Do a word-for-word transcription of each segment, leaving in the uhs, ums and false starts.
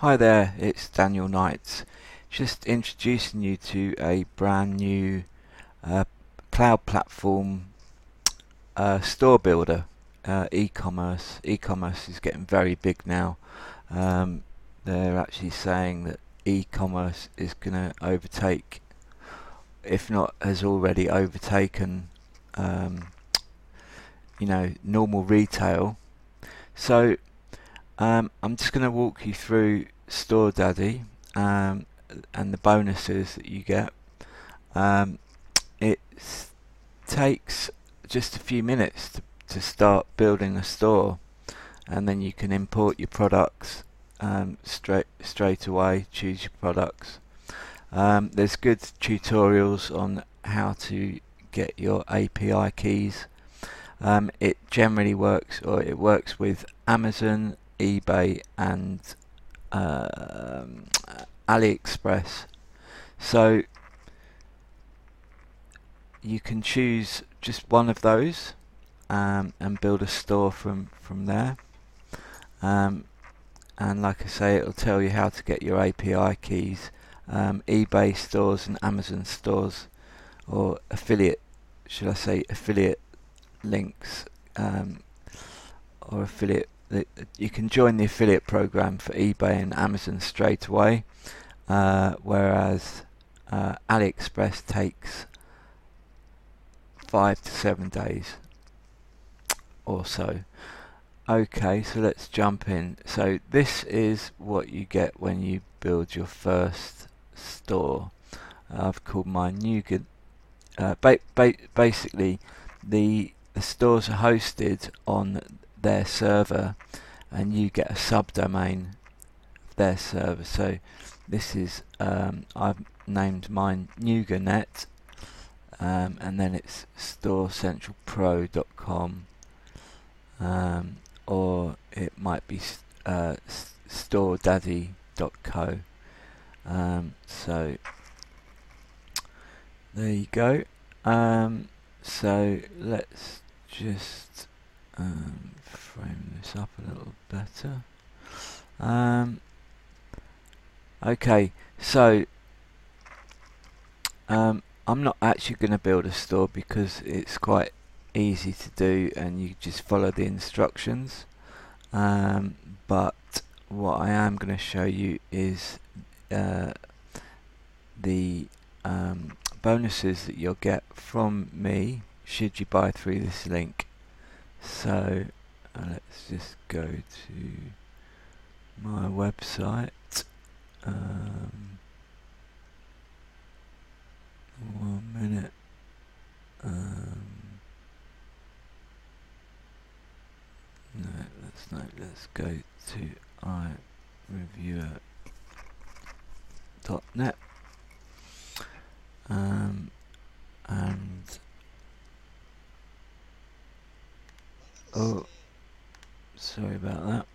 Hi there, it's Daniel Knights. Just introducing you to a brand new uh, cloud platform uh, store builder. Uh, e-commerce e-commerce is getting very big now. Um, they're actually saying that e-commerce is gonna overtake, if not has already overtaken, um, you know, normal retail. So um, I'm just gonna walk you through Store Daddy um, and the bonuses that you get. Um, it takes just a few minutes to, to start building a store, and then you can import your products um, straight straight away. Choose your products. Um, there's good tutorials on how to get your A P I keys. Um, it generally works, or it works with Amazon, eBay, and uh, AliExpress. So you can choose just one of those um, and build a store from from there. Um, and like I say, it'll tell you how to get your A P I keys. Um, eBay stores and Amazon stores, or affiliate, should I say, affiliate links, um, or affiliate. You can join the affiliate program for eBay and Amazon straight away, uh, whereas uh, AliExpress takes five to seven days or so. Okay, so let's jump in. So this is what you get when you build your first store. Uh, I've called my new good. Uh, ba ba basically, the, the stores are hosted on their server, and you get a subdomain of their server. So this is um, I've named mine Nuga dot net, um, and then it's store central pro dot com, um, or it might be uh, store daddy dot co. Um, so there you go. Um, so let's just um, frame this up a little better. Um, okay, so um, I'm not actually going to build a store because it's quite easy to do and you just follow the instructions. Um, but what I am going to show you is uh, the um, bonuses that you'll get from me should you buy through this link. So uh, let's just go to my website. Um, one minute. Um, no, let's not. Let's go to i reviewer dot net. Um, and oh, sorry about that.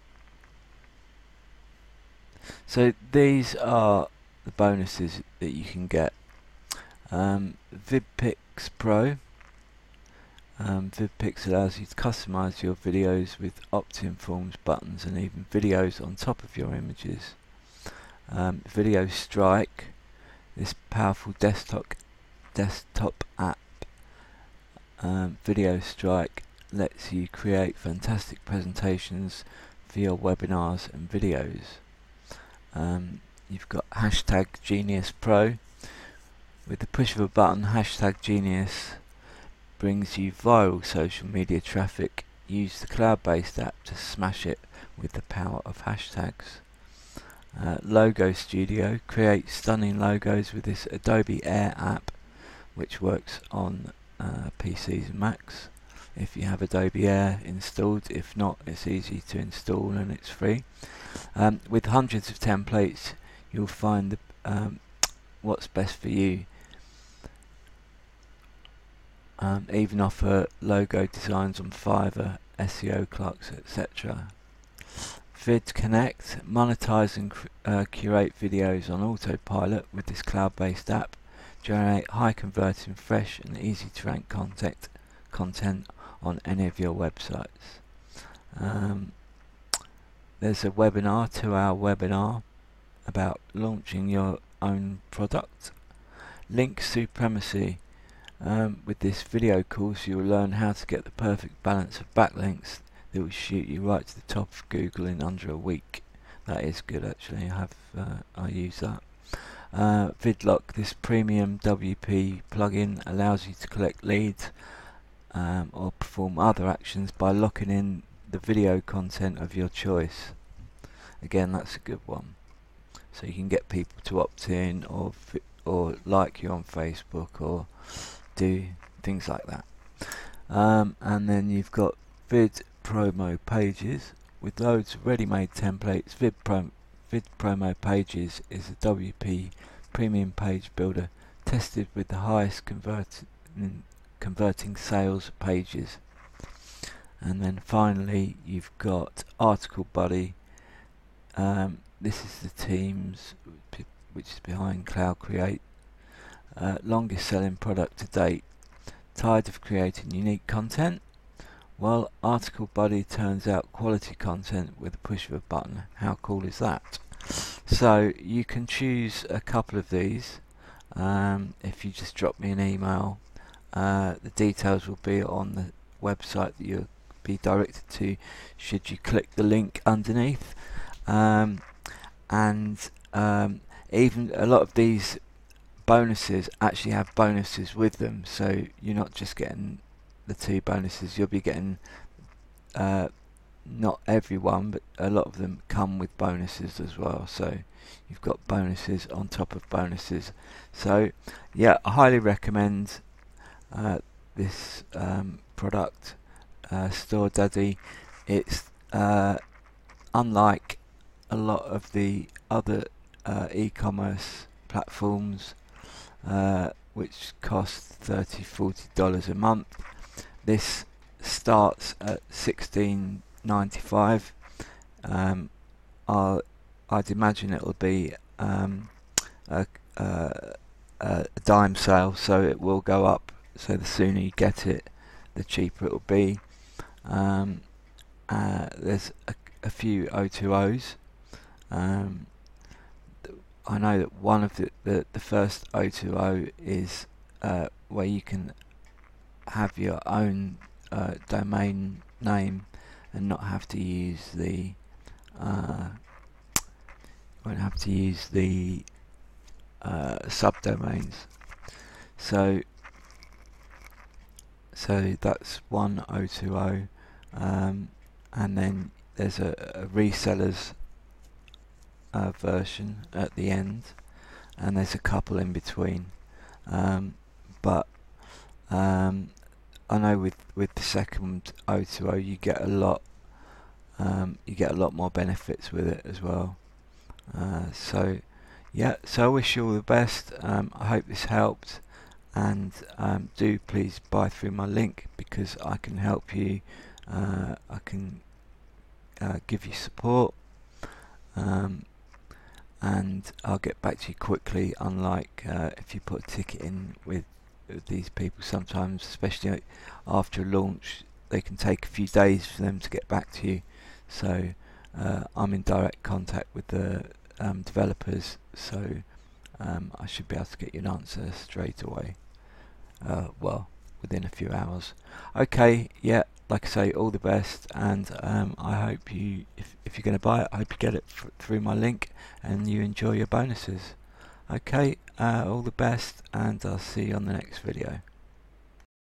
So these are the bonuses that you can get. Um, VidPix Pro. Um, VidPix allows you to customize your videos with opt-in forms, buttons, and even videos on top of your images. Um, Video Strike. This powerful desktop desktop app, um, Video Strike, lets you create fantastic presentations for your webinars and videos. Um, you've got hashtag Genius Pro. With the push of a button, hashtag Genius brings you viral social media traffic. Use the cloud-based app to smash it with the power of hashtags. Uh, Logo Studio. Create stunning logos with this Adobe Air app, which works on uh, P Cs and Macs if you have Adobe Air installed. If not, it's easy to install and it's free. Um, with hundreds of templates, you'll find the, um, what's best for you. Um, even offer logo designs on Fiverr, S E O clerks, et cetera. VidConnect. Monetize and uh, curate videos on autopilot with this cloud-based app. Generate high converting, fresh and easy to rank content, content on any of your websites. Um, there's a webinar, two hour webinar about launching your own product. Link Supremacy. Um, with this video course you will learn how to get the perfect balance of backlinks that will shoot you right to the top of Google in under a week. That is good actually, I have uh, I use that. Uh, Vidlock, this premium W P plugin allows you to collect leads um, or perform other actions by locking in the video content of your choice. Again, that's a good one. So you can get people to opt in or or like you on Facebook or do things like that. Um, and then you've got vid promo pages with loads of ready-made templates. Vid promo Vid promo pages is a W P premium page builder tested with the highest converted converting sales pages. And then finally you've got Article Buddy. Um, this is the teams which is behind Cloud Create. Uh, longest selling product to date. Tired of creating unique content? Well, Article Buddy turns out quality content with a push of a button. How cool is that? So you can choose a couple of these. Um, if you just drop me an email, uh, the details will be on the website that you'll be directed to should you click the link underneath. Um, and um, even a lot of these bonuses actually have bonuses with them, so you're not just getting the two bonuses, you'll be getting uh, not everyone, but a lot of them come with bonuses as well, so you've got bonuses on top of bonuses. So yeah, I highly recommend uh, this um, product, uh, Store Daddy. It's uh, unlike a lot of the other uh, e-commerce platforms uh, which cost thirty, forty dollars a month. This starts at sixteen ninety-five. Um, I'll, I'd imagine it'll be um, a, a, a dime sale, so it will go up. So the sooner you get it, the cheaper it'll be. Um, uh, there's a, a few O two Os. Um, I know that one of the the, the first O two O is uh, where you can have your own uh, domain name and not have to use the uh, won't have to use the uh, subdomains. So so that's one O two O, um, and then there's a, a resellers uh, version at the end, and there's a couple in between, um, but um, I know with with the second O two O you get a lot, um, you get a lot more benefits with it as well. Uh, so yeah, so I wish you all the best. Um, I hope this helped, and um, do please buy through my link because I can help you. Uh, I can uh, give you support, um, and I'll get back to you quickly. Unlike uh, if you put a ticket in with these people, sometimes, especially after a launch, they can take a few days for them to get back to you. So uh, I'm in direct contact with the um, developers, so um, I should be able to get you an answer straight away, uh, well, within a few hours. Okay, yeah, like I say, all the best, and um, I hope you, if, if you're going to buy it, I hope you get it f through my link and you enjoy your bonuses. Okay, uh, all the best, and I'll see you on the next video.